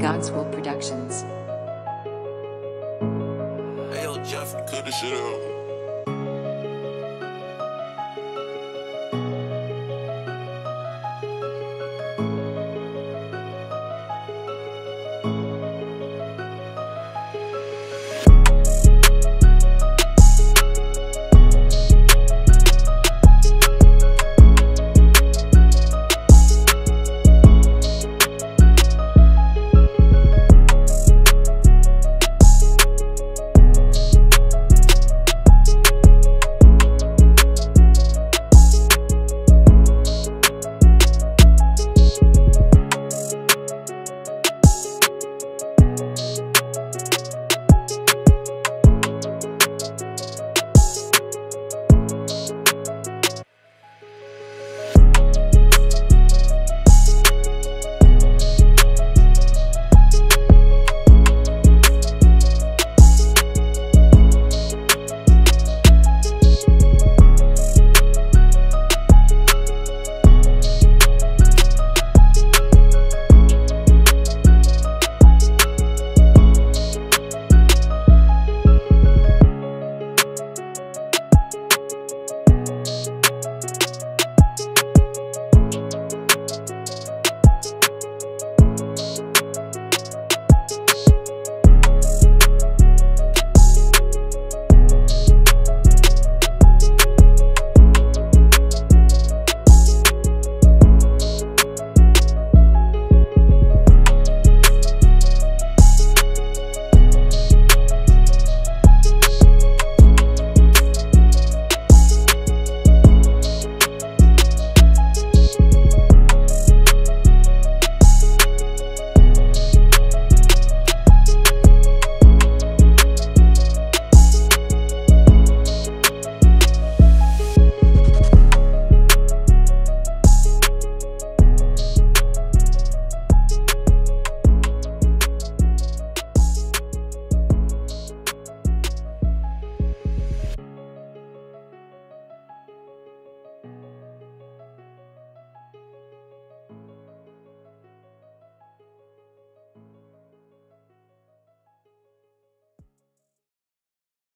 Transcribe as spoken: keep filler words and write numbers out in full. God's Will Productions. Hey, yo, Jeff, cut this shit out.